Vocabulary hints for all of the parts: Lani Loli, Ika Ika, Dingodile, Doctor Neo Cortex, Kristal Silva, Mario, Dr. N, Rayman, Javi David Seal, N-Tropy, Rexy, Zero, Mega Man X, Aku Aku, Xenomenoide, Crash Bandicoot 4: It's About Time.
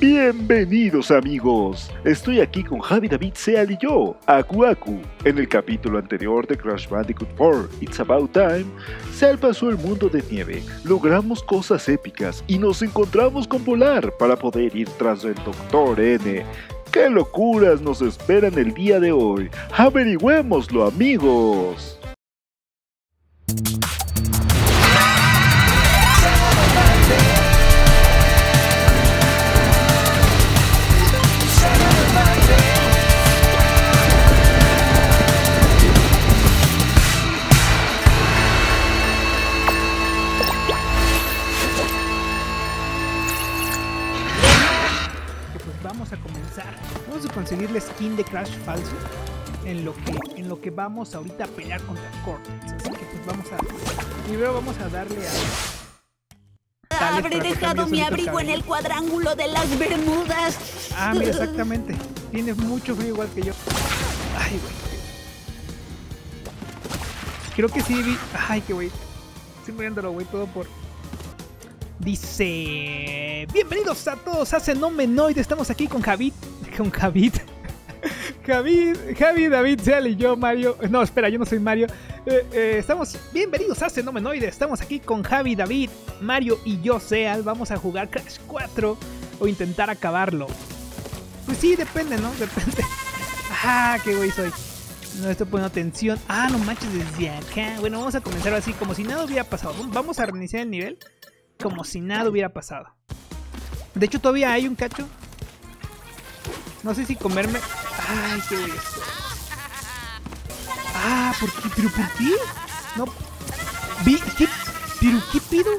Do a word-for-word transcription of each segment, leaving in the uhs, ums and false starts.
Bienvenidos amigos, estoy aquí con Javi David Seal y yo, Aku Aku. En el capítulo anterior de Crash Bandicoot cuatro, It's About Time, Seal pasó el mundo de nieve, logramos cosas épicas y nos encontramos con Polar para poder ir tras el Doctor N. ¡Qué locuras nos esperan el día de hoy! ¡Averigüémoslo amigos! Vamos a comenzar. Vamos a conseguir la skin de Crash falso en lo que, en lo que vamos ahorita a pelear contra Cortex. Así que pues vamos a... Primero vamos a darle a... Habré dejado mi abrigo en el cuadrángulo de las Bermudas. Ah, mira, exactamente. Tienes mucho frío igual que yo. Ay, güey. Creo que sí vi... Ay, qué güey. Estoy muriéndolo, güey, todo por... Dice... Bienvenidos a todos a Xenomenoide. Estamos aquí con Javid... Con Javid... Javid... Javi David Seal y yo, Mario... No, espera, yo no soy Mario. Eh, eh, estamos... Bienvenidos a Xenomenoide. Estamos aquí con Javi David, Mario y yo, Seal. Vamos a jugar Crash cuatro o intentar acabarlo. Pues sí, depende, ¿no? Depende. ¡Ah, qué güey soy! No estoy poniendo atención. ¡Ah, no manches desde acá! Bueno, vamos a comenzar así como si nada hubiera pasado. Vamos a reiniciar el nivel... Como si nada hubiera pasado. De hecho, todavía hay un cacho. No sé si comerme... Ay, qué es esto. Ah, ¿por qué? ¿Pero por qué? No... ¿Qué? ¿Pero qué pido?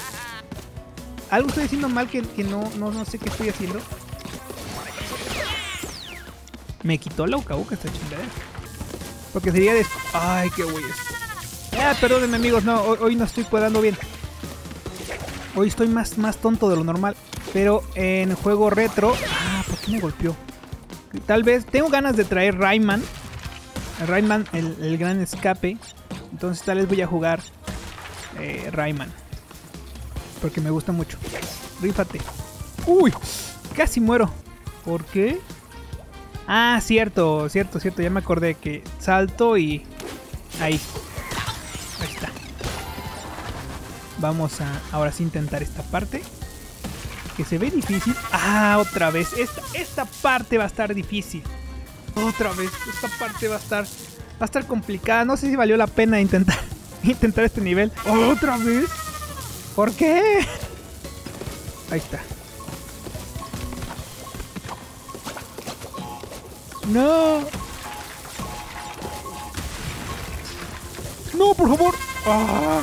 Algo estoy haciendo mal que, que no, no, no sé qué estoy haciendo. Me quitó la boca boca esta chingada. Porque sería de... Ay, qué güey esto. Ah, perdónenme amigos, no, hoy, hoy no estoy cuadrando bien. Hoy estoy más, más tonto de lo normal. Pero en juego retro... Ah, ¿por qué me golpeó? Tal vez... Tengo ganas de traer Rayman. Rayman, el, el gran escape. Entonces tal vez voy a jugar eh, Rayman. Porque me gusta mucho. Rífate. ¡Uy! Casi muero. ¿Por qué? Ah, cierto, cierto, cierto. Ya me acordé que salto y... Ahí. Ahí está. Vamos a ahora sí intentar esta parte, que se ve difícil. Ah, otra vez. Esta, esta parte va a estar difícil. Otra vez. Esta parte va a estar va a estar complicada. No sé si valió la pena intentar intentar este nivel. Otra vez. ¿Por qué? Ahí está. No. No, por favor. Ah.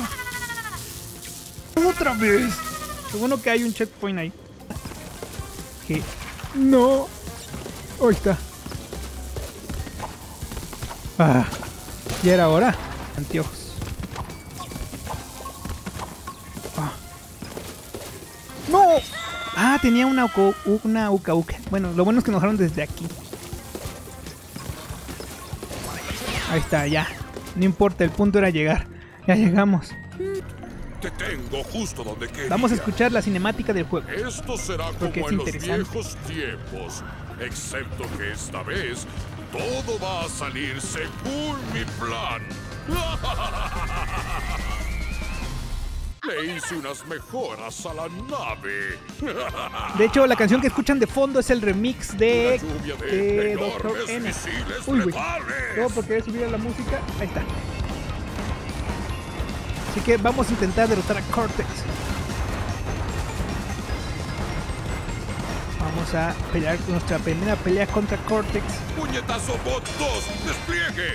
¡Otra vez! Qué bueno que hay un checkpoint ahí. Que... ¡No! Ahí está. Ah, ya era hora. Anteojos. Ah. ¡No! Ah, tenía una uca, una uca uca. Bueno, lo bueno es que nos dejaron desde aquí. Ahí está, ya. No importa, el punto era llegar. Ya llegamos. Te tengo justo donde quería. Vamos a escuchar la cinemática del juego. Esto será porque como es en los viejos tiempos, excepto que esta vez todo va a salir según mi plan. Le hice unas mejoras a la nave. De hecho, la canción que escuchan de fondo es el remix de, de, de doctor N. Uy, güey. No, porque voy a subir a la música. Ahí está. Así que vamos a intentar derrotar a Cortex. Vamos a pelear nuestra primera pelea contra Cortex. ¡Puñetazo bot dos! ¡Despliegue!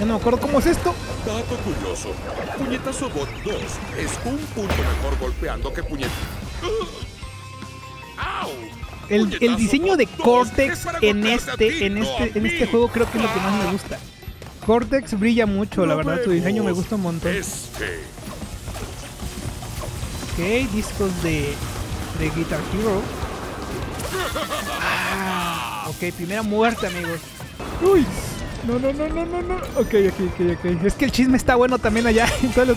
Ya no me acuerdo cómo es esto. Dato curioso. Puñetazo bot dos es un punto mejor golpeando que puñetazo. El, el diseño de Cortex en este, en este, en este juego creo que es lo que más me gusta. Cortex brilla mucho, la verdad, tu diseño me gusta un montón. Ok, discos de, de Guitar Hero. Ah, ok, primera muerte, amigos. Uy, no, no, no, no, no, no. Ok, ok, ok, ok. Es que el chisme está bueno también allá. Entonces los,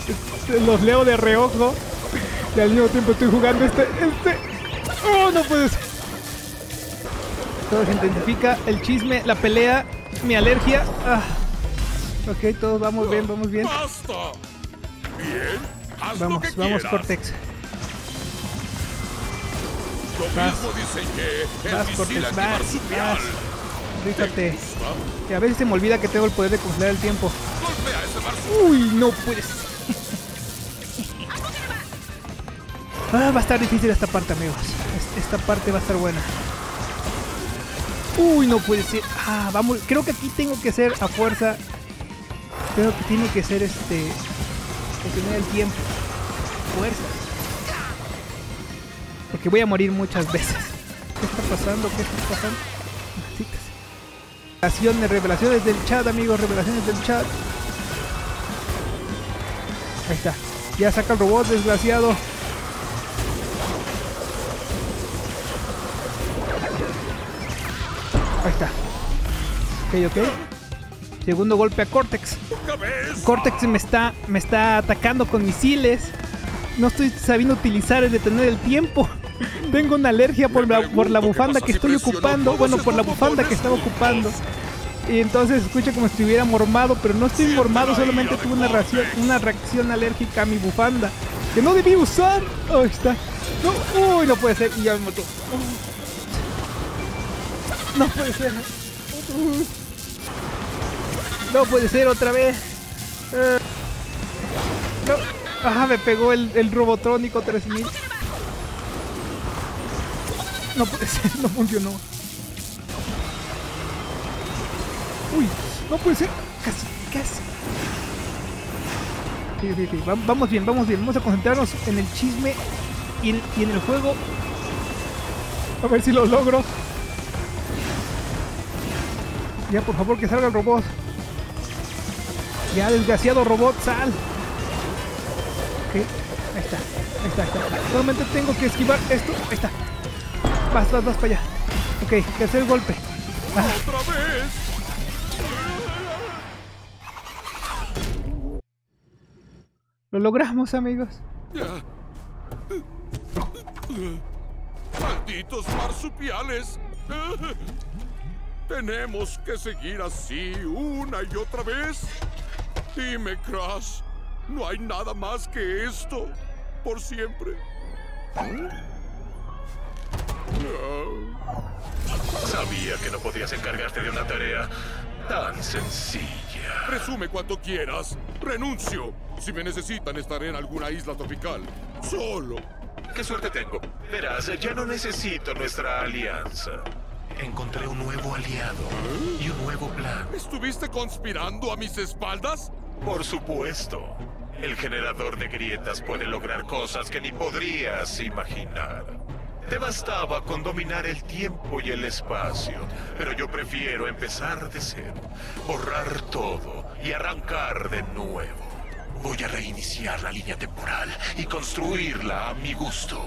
los leo de reojo. Y al mismo tiempo estoy jugando este, este. ¡Oh, no puede ser. Todo se intensifica, el chisme, la pelea, mi alergia. Ah. Ok, todos vamos bien, vamos bien. Basta. Bien, haz vamos, lo que vamos, quieras. Cortex. Lo mismo dicen que vas, vas Cortex, vas, vas. Ríjate. Que a veces se me olvida que tengo el poder de congelar el tiempo. Uy, no puedes. Ah, va a estar difícil esta parte, amigos. Esta parte va a estar buena. Uy, no puede ser. Ah, vamos. Creo que aquí tengo que ser a fuerza. Creo que tiene que ser este. Contener el tiempo. Fuerza. Porque voy a morir muchas veces. ¿Qué está pasando? ¿Qué está pasando? Revelaciones, revelaciones del chat, amigos. Revelaciones del chat. Ahí está. Ya saca el robot, desgraciado. Ahí está. Ok, ok. Segundo golpe a Cortex. Cortex me está, me está atacando con misiles. No estoy sabiendo utilizar el detener el tiempo. Tengo una alergia por la, por la bufanda que estoy ocupando. Bueno, por la bufanda que estaba ocupando. Y entonces escucha como si estuviera mormado, pero no estoy mormado, solamente tuve una reacción, una reacción alérgica a mi bufanda. Que no debí usar. Oh, ahí está. No, uy, no puede ser. Y ya me mató. No puede ser. No puede ser otra vez. Uh, no. Ah, me pegó el, el robotrónico tres mil. No puede ser, no funcionó. Uy, no puede ser. Casi, casi. Sí, sí, sí. Vamos bien, vamos bien. Vamos a concentrarnos en el chisme y en, y en el juego. A ver si lo logro. Ya, por favor, que salga el robot. Ya, desgraciado robot, sal. Ok, ahí está, ahí está, ahí está. Solamente tengo que esquivar esto. Ahí está. Vas, vas, vas para allá. Ok, tercer golpe. Ah. ¡Otra vez! Lo logramos, amigos. ¡Malditos marsupiales! ¿Tenemos que seguir así una y otra vez? Dime, Crash, ¿no hay nada más que esto por siempre? Sabía que no podías encargarte de una tarea tan sencilla. Presume cuanto quieras. Renuncio. Si me necesitan, estaré en alguna isla tropical. Solo. Qué suerte tengo. Verás, ya no necesito nuestra alianza. Encontré un nuevo aliado y un nuevo plan. ¿Estuviste conspirando a mis espaldas? Por supuesto. El generador de grietas puede lograr cosas que ni podrías imaginar. Te bastaba con dominar el tiempo y el espacio, pero yo prefiero empezar de cero, borrar todo y arrancar de nuevo. Voy a reiniciar la línea temporal y construirla a mi gusto.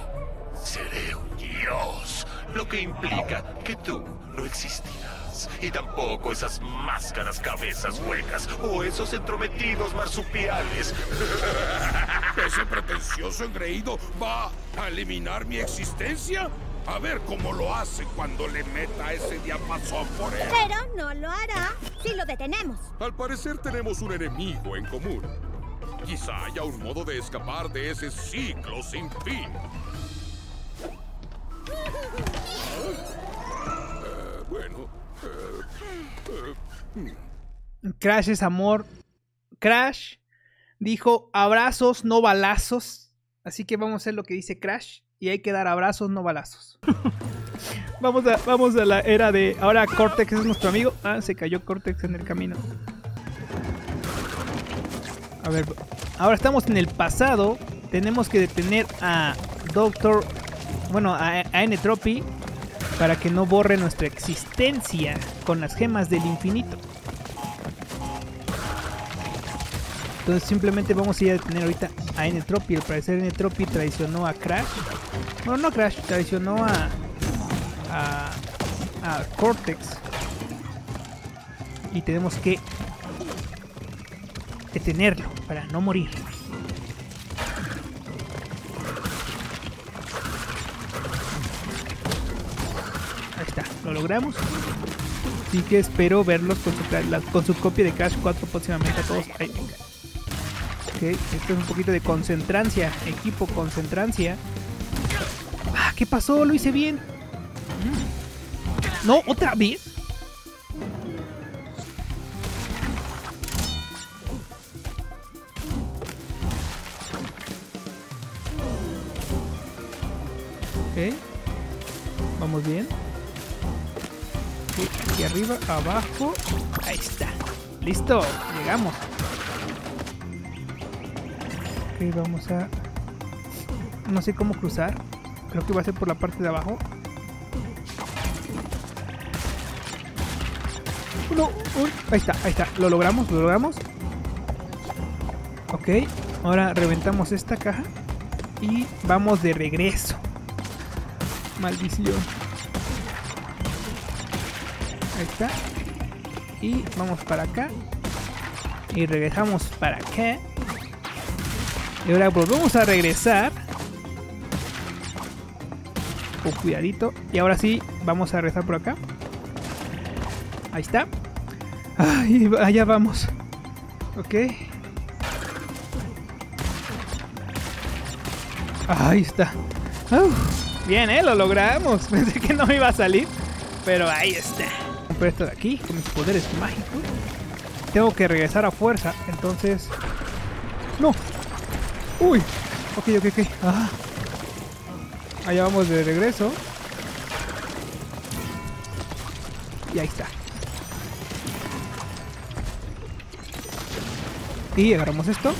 Seré un dios, lo que implica que tú no existirás, y tampoco esas máscaras, cabezas huecas o esos entrometidos marsupiales. Ese pretencioso engreído va a eliminar mi existencia. A ver cómo lo hace cuando le meta ese diapasón por él. Pero no lo hará si lo detenemos. Al parecer tenemos un enemigo en común. Quizá haya un modo de escapar de ese ciclo sin fin. Uh, bueno, uh, uh. Crash es amor. Crash dijo abrazos, no balazos. Así que vamos a hacer lo que dice Crash. Y hay que dar abrazos, no balazos. vamos, a, vamos a la era de... Ahora Cortex es nuestro amigo. Ah, se cayó Cortex en el camino. A ver, ahora estamos en el pasado. Tenemos que detener a Doctor... Bueno, a, a N-Tropy para que no borre nuestra existencia con las gemas del infinito. Entonces simplemente vamos a ir a detener ahorita a N-Tropy. Al parecer N-Tropy traicionó a Crash. Bueno, no Crash, traicionó a, a, a Cortex. Y tenemos que detenerlo para no morir. lo logramos. Así que espero verlos con su, la, con su copia de Crash cuatro próximamente a todos. Ay, ok, esto es un poquito de concentrancia, equipo, concentrancia. Ah, ¿qué pasó? Lo hice bien. No, otra vez. Ok, vamos bien. Aquí arriba, abajo. Ahí está. Listo, llegamos. Ok, vamos a... No sé cómo cruzar. Creo que va a ser por la parte de abajo. No, uy. Ahí está, ahí está. Lo logramos, lo logramos. Ok, ahora reventamos esta caja. Y vamos de regreso. Maldición. Ahí está. Y vamos para acá. Y regresamos para acá. Y ahora volvemos a regresar. Con cuidadito. Y ahora sí, vamos a regresar por acá. Ahí está. Ay, allá vamos. Ok. Ahí está. Uf. Bien, ¿eh? Lo logramos. Pensé que no me iba a salir, pero ahí está. Compré esto de aquí con mis poderes mágicos. Tengo que regresar a fuerza, entonces... ¡No! ¡Uy! Ok, ok, ok. Ah. Allá vamos de regreso. Y ahí está. Y agarramos esto.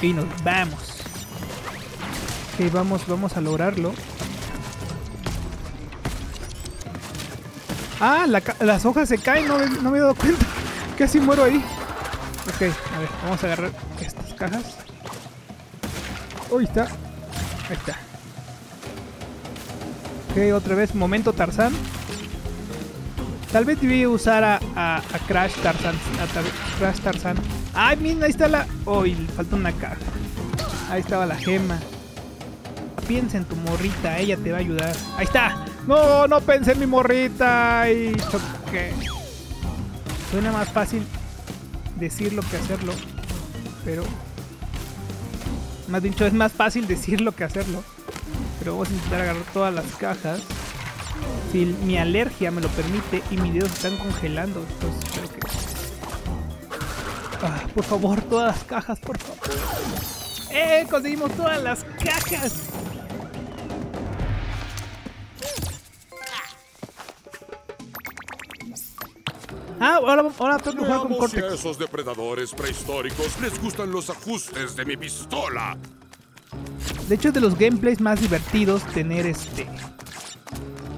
Y nos vamos. Ok, vamos, vamos a lograrlo. Ah, la, las hojas se caen, no, no me he dado cuenta. Casi muero ahí. Ok, a ver, vamos a agarrar estas cajas. Uy, está. Ahí está. Ok, otra vez, momento Tarzán. Tal vez debí usar a, a, a Crash Tarzán. A tar, Crash Tarzán. ¡Ay, mira! Ahí está la... Uy, oh, falta una caja. Ahí estaba la gema. Piensa en tu morrita, ella te va a ayudar. ¡Ahí está! ¡No, no pensé en mi morrita! Y choqué. Suena más fácil decirlo que hacerlo. Pero... Más dicho, es más fácil decirlo que hacerlo. Pero vamos a intentar agarrar todas las cajas. Si mi alergia me lo permite y mis dedos están congelando. Entonces espero que... Ah, por favor, todas las cajas, por favor. ¡Eh! Conseguimos todas las cajas. Ah, ahora, ahora tengo que jugar con Cortex. Si a esos depredadores prehistóricos les gustan los ajustes de mi pistola. De hecho, es de los gameplays más divertidos tener este...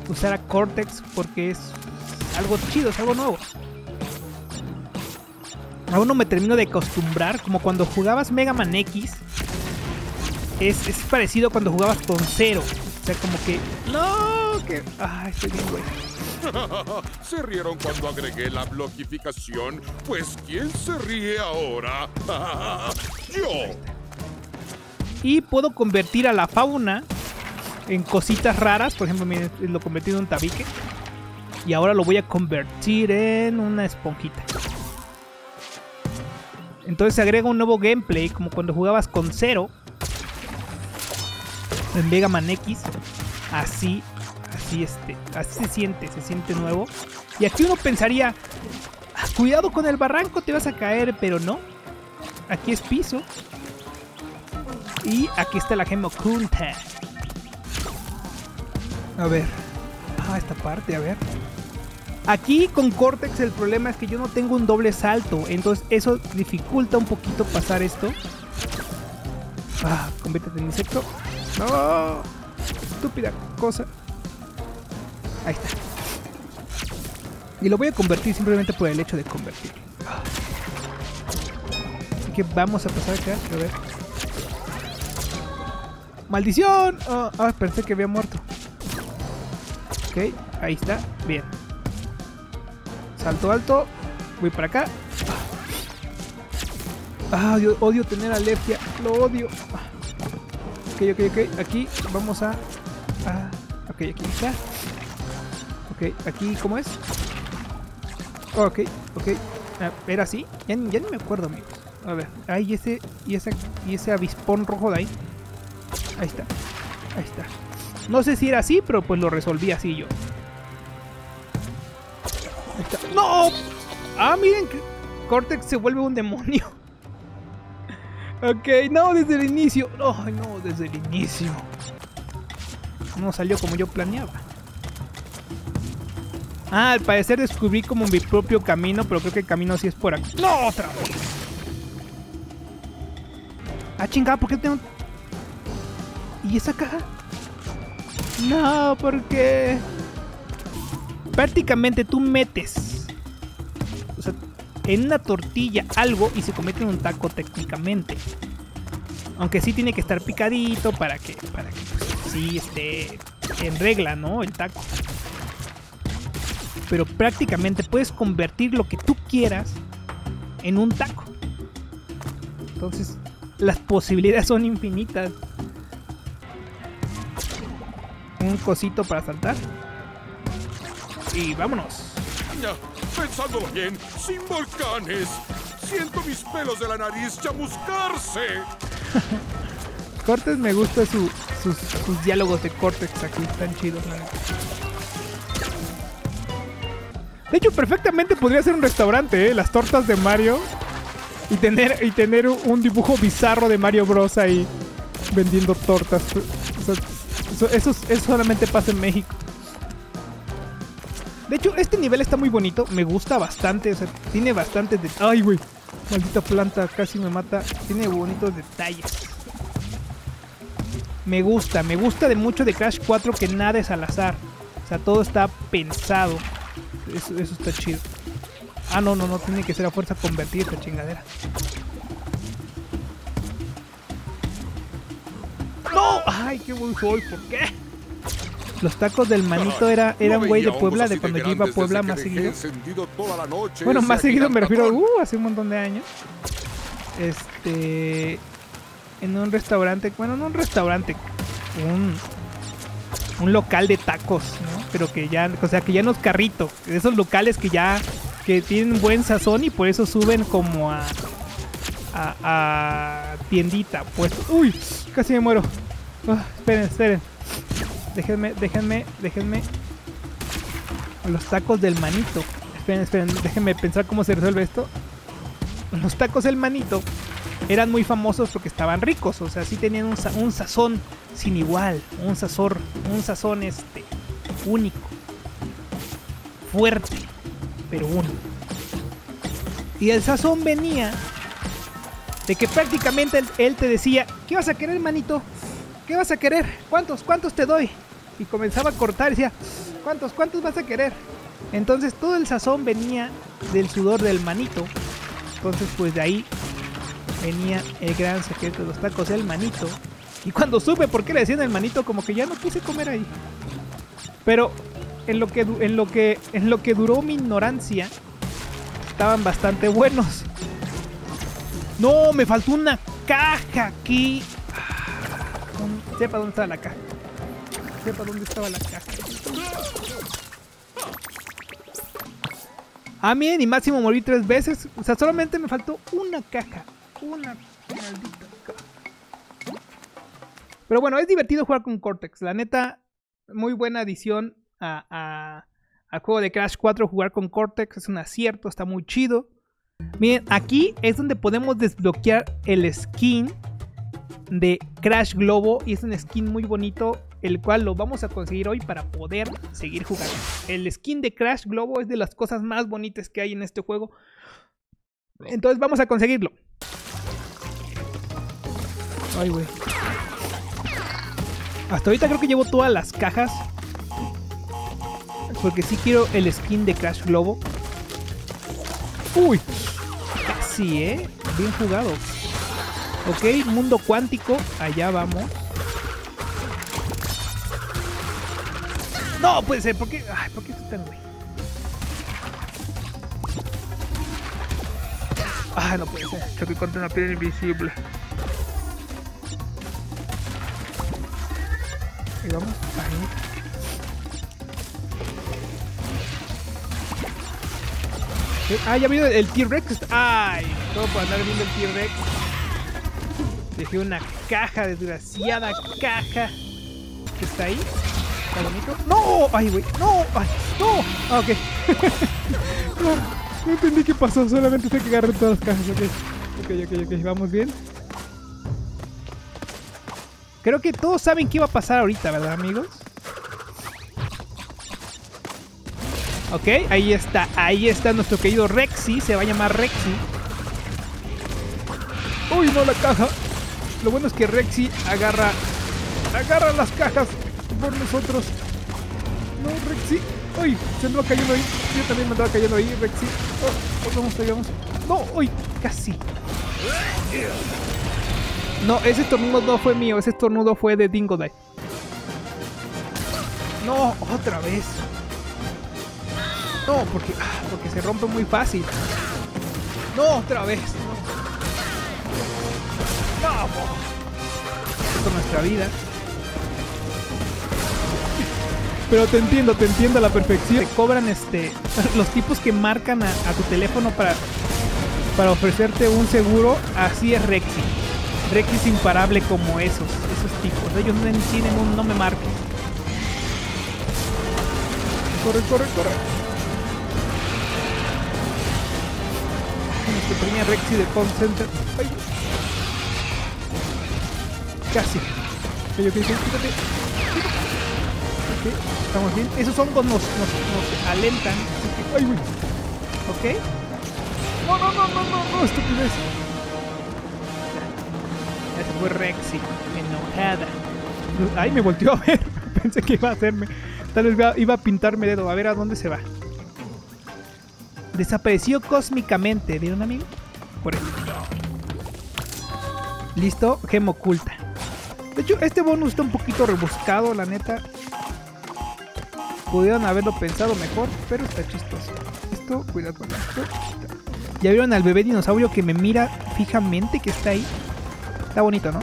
Usar a Cortex porque es algo chido, es algo nuevo. Aún no me termino de acostumbrar, como cuando jugabas Mega Man X. Es, es parecido cuando jugabas con Zero. O sea, como que... ¡No! Que... ¡Ah, estoy bien güey! Se rieron cuando agregué la bloquificación. Pues, ¿quién se ríe ahora? ¡Yo! Y puedo convertir a la fauna en cositas raras. Por ejemplo, miren, lo convertí en un tabique. Y ahora lo voy a convertir en una esponjita. Entonces se agrega un nuevo gameplay, como cuando jugabas con Zero. En Mega Man X, así, así este, así se siente, se siente nuevo. Y aquí uno pensaría, ah, cuidado con el barranco, te vas a caer, pero no. Aquí es piso. Y aquí está la gema oculta. A ver, ah, esta parte, a ver. Aquí con Cortex el problema es que yo no tengo un doble salto, entonces eso dificulta un poquito pasar esto. Ah, conviértete en insecto. ¡No! Estúpida cosa. Ahí está. Y lo voy a convertir simplemente por el hecho de convertir. Así que vamos a pasar acá. A ver. ¡Maldición! Oh, ah, pensé que había muerto. Ok, ahí está. Bien. Salto alto. Voy para acá. Ah, odio, odio tener alergia. Lo odio. Ok, ok, ok, aquí vamos a... Ah, ok, aquí está. Ok, aquí, ¿cómo es? Ok, ok. ¿Era así? Ya, ya ni me acuerdo, amigos. A ver, ahí y ese, y ese, y ese avispón rojo de ahí. Ahí está, ahí está. No sé si era así, pero pues lo resolví así yo. Ahí está. ¡No! Ah, miren, Cortex se vuelve un demonio. Ok, no, desde el inicio. No, no, desde el inicio. No salió como yo planeaba. Ah, al parecer descubrí como mi propio camino, pero creo que el camino sí es por aquí. ¡No, otra vez! Ah, chingada, ¿por qué tengo...? ¿Y esa caja? No, porque... prácticamente tú metes... o sea, en una tortilla algo y se comete en un taco técnicamente. Aunque sí tiene que estar picadito para que... para que pues, sí esté en regla, ¿no? El taco. Pero prácticamente puedes convertir lo que tú quieras en un taco. Entonces... las posibilidades son infinitas. Un cosito para saltar. Y vámonos. Ya, pensándolo bien, sin volcanes. Siento mis pelos de la nariz chamuscarse. Cortex, me gusta su, sus, sus diálogos de Cortex aquí. Están chidos, la neta. De hecho, perfectamente podría ser un restaurante, ¿eh? Las tortas de Mario. Y tener, y tener un dibujo bizarro de Mario Bros ahí vendiendo tortas. O sea, eso, eso, eso solamente pasa en México. De hecho, este nivel está muy bonito. Me gusta bastante. O sea, tiene bastantes detalles. ¡Ay, güey! Maldita planta, casi me mata. Tiene bonitos detalles. Me gusta. Me gusta de mucho de Crash cuatro que nada es al azar. O sea, todo está pensado. Eso, eso está chido. Ah, no, no, no, tiene que ser a fuerza convertir esta chingadera. ¡No! ¡Ay, qué buen soy! ¿Por qué? Los tacos del manito era, era no un güey de Puebla, de cuando yo iba a Puebla más seguido. Bueno, más seguido me refiero a uh, hace un montón de años. Este... en un restaurante, bueno, no un restaurante, un... un local de tacos, ¿no? Pero que ya, o sea, que ya no es carrito. Esos locales que ya... que tienen buen sazón y por eso suben como a, a, a tiendita, pues. Uy, casi me muero. Oh, esperen, esperen. Déjenme, déjenme, déjenme. Los tacos del manito. Esperen, esperen, déjenme pensar cómo se resuelve esto. Los tacos del manito eran muy famosos porque estaban ricos. O sea, sí tenían un, un sazón sin igual. Un sazón, un sazón este, único. Fuerte. Pero uno. Y el sazón venía de que prácticamente él, él te decía: ¿qué vas a querer, manito? ¿Qué vas a querer? ¿Cuántos? ¿Cuántos te doy? Y comenzaba a cortar y decía: ¿cuántos? ¿Cuántos vas a querer? Entonces todo el sazón venía del sudor del manito. Entonces pues de ahí venía el gran secreto de los tacos, el manito. Y cuando supe por qué le decían el manito, como que ya no quise comer ahí. Pero... En lo, que, en, lo que, en lo que duró mi ignorancia, estaban bastante buenos. ¡No! Me faltó una caja aquí. Ah, sepa dónde estaba la caja. Sepa dónde estaba la caja. Ah, miren, y máximo morí tres veces. O sea, solamente me faltó una caja. Una maldita caja. Pero bueno, es divertido jugar con Cortex. La neta, muy buena adición. A, a, al juego de Crash cuatro, jugar con Cortex es un acierto, está muy chido. Miren, aquí es donde podemos desbloquear el skin de Crash Globo, y es un skin muy bonito, el cual lo vamos a conseguir hoy para poder seguir jugando. El skin de Crash Globo es de las cosas más bonitas que hay en este juego, entonces vamos a conseguirlo. Ay, güey. Hasta ahorita creo que llevo todas las cajas, porque sí quiero el skin de Crash Globo. Uy, casi, eh. Bien jugado. Ok, mundo cuántico. Allá vamos. No, puede ser. ¿Por qué? Ay, ¿por qué esto está güey? Ah, no puede ser. Choqué contra una piedra invisible. Y vamos. Ahí. Ah, ya vino el T-Rex. Ay, todo por andar viendo el T-Rex. Dejé una caja, desgraciada caja. ¿Qué está ahí? ¿Está bonito? ¡No! ¡Ay, güey! ¡No! ¡Ay, no! Ah, ok. No, no entendí qué pasó. Solamente sé que agarré todas las cajas. Ok, ok, ok, ok. Vamos bien. Creo que todos saben qué va a pasar ahorita, ¿verdad, amigos? Ok, ahí está, ahí está nuestro querido Rexy, se va a llamar Rexy. ¡Uy, no, la caja! Lo bueno es que Rexy agarra, agarra las cajas por nosotros. No, Rexy. ¡Uy! Se andaba cayendo ahí. Yo también me andaba cayendo ahí, Rexy. Oh, oh, vamos, ahí vamos. ¡No! ¡Uy! Casi. No, ese estornudo no fue mío, ese estornudo fue de Dingodile. No, otra vez. No, porque, ah, porque se rompe muy fácil. No, otra vez. No. Vamos. Esto es nuestra vida. Pero te entiendo, te entiendo a la perfección. Te cobran este los tipos que marcan a, a tu teléfono para, para ofrecerte un seguro. Así es Rexy. Rexy es imparable como esos, esos tipos. Ellos no tienen un no me marques. Corre, corre, corre. Nuestro primer Rexy de Call Center. Ay. Casi. Okay, okay, okay, okay. Okay, estamos bien. Esos hongos nos, nos, nos alentan. Ay, güey. Ok. No, no, no, no, no, no, estupidez. Ya se fue Rexy. Enojada. Ay, me volteó a ver. Pensé que iba a hacerme. Tal vez iba a pintarme el dedo. A ver a dónde se va. Desapareció cósmicamente, ¿vieron, amigo? Por ejemplo. Listo, gema oculta. De hecho, este bonus está un poquito rebuscado, la neta. Pudieron haberlo pensado mejor, pero está chistoso. Listo, cuidado con esto. ¿Ya vieron al bebé dinosaurio que me mira fijamente que está ahí? Está bonito, ¿no?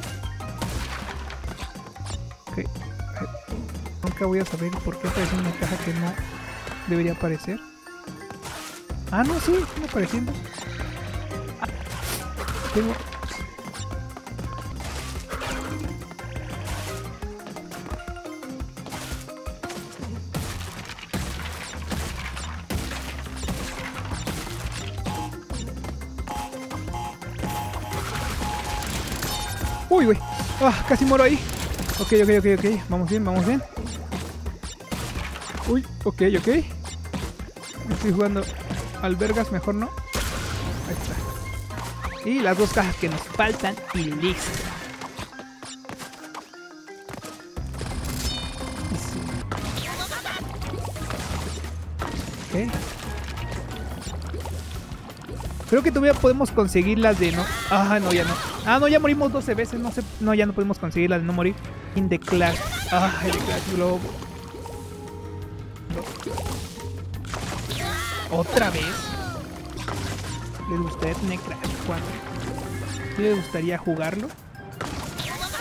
Ok. Nunca voy a saber por qué aparece una caja que no debería aparecer. Ah, no, sí, está apareciendo. Ah, tengo... Uy, güey. Ah, casi muero ahí. Ok, ok, ok, ok. Vamos bien, vamos bien. Uy, ok, ok. Estoy jugando... albergas, mejor no. Ahí está. Y las dos cajas que nos faltan y listo. Okay. Creo que todavía podemos conseguir las de no. Ah, no, ya no. Ah, no, ya morimos doce veces. No sé. No, ya no podemos conseguir las de no morir. In the Clash. Ah, el Clash Globo. ¿Otra vez? ¿Les gustaría tener Crash cuatro? ¿Sí les gustaría jugarlo?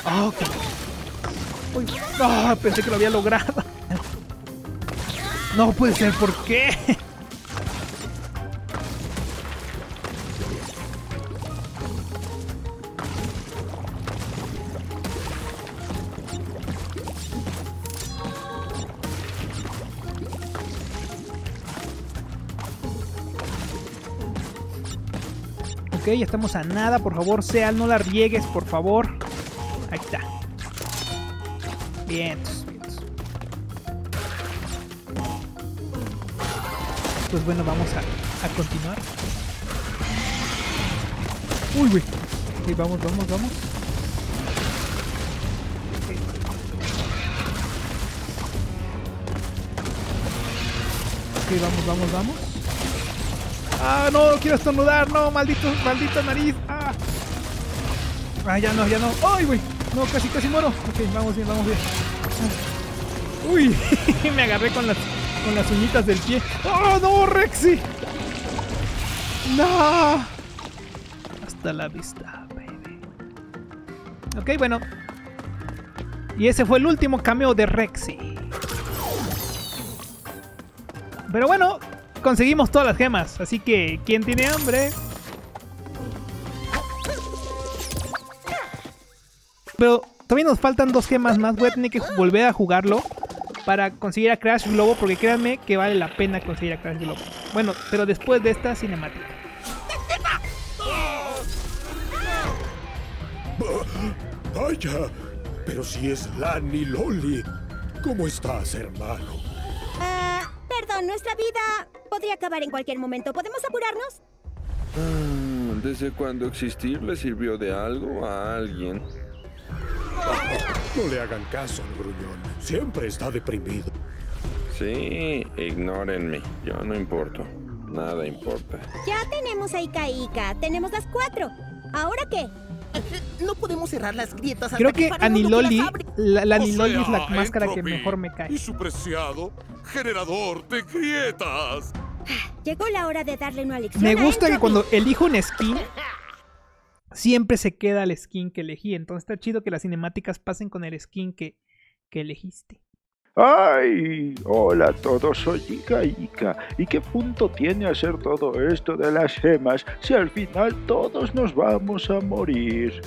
¡Ah, ok! Uy, ¡oh, pensé que lo había logrado! ¡No puede ser! ¿Por qué? Ok, ya estamos a nada, por favor, Seal, no la riegues, por favor. Ahí está. Bien, bien. Pues bueno, vamos a, a continuar. Uy, güey. Ok, vamos, vamos, vamos. Okay. Ok, vamos, vamos, vamos. ¡Ah, no! ¡Quiero estornudar! ¡No! ¡Maldito! ¡Maldita nariz! ¡Ah! ¡Ah, ya no! ¡Ya no! ¡Ay, güey! ¡No! ¡Casi, casi muero! Ok, vamos bien, vamos bien. Ah. ¡Uy! Me agarré con las, con las uñitas del pie. ¡Oh, no, Rexy! ¡No! Hasta la vista, baby. Ok, bueno. Y ese fue el último cameo de Rexy. Pero bueno... conseguimos todas las gemas. Así que, ¿quién tiene hambre? Pero todavía nos faltan dos gemas más. Voy a tener que volver a jugarlo para conseguir a Crash Globo, porque créanme que vale la pena conseguir a Crash Globo. Bueno, pero después de esta cinemática. ¡Vaya! Pero si es Lani Loli. ¿Cómo estás, hermano? Ah, perdón, nuestra vida podría acabar en cualquier momento. ¿Podemos apurarnos? Ah, ¿desde cuándo existir le sirvió de algo a alguien? No le hagan caso al gruñón. Siempre está deprimido. Sí, ignórenme. Yo no importo. Nada importa. Ya tenemos a Ika Ika. Tenemos las cuatro. ¿Ahora qué? No podemos cerrar las grietas hasta Creo que, que Aniloli, la, la Aniloli o sea, es la máscara que mejor me cae. Y su preciado generador de grietas. Llegó la hora de darle una lección. Me gusta que cuando elijo un skin, siempre se queda el skin que elegí. Entonces está chido que las cinemáticas pasen con el skin que, que elegiste. ¡Ay! Hola a todos, soy Ika Ika. ¿Y qué punto tiene hacer todo esto de las gemas si al final todos nos vamos a morir?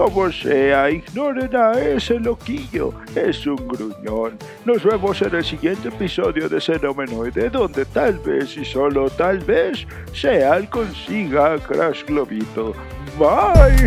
Como sea, ignoren a ese loquillo. Es un gruñón. Nos vemos en el siguiente episodio de Xenomenoide, donde tal vez y solo tal vez Seal consiga a Crash Globito. ¡Bye!